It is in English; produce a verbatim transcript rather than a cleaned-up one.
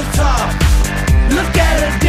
of time. Look at her.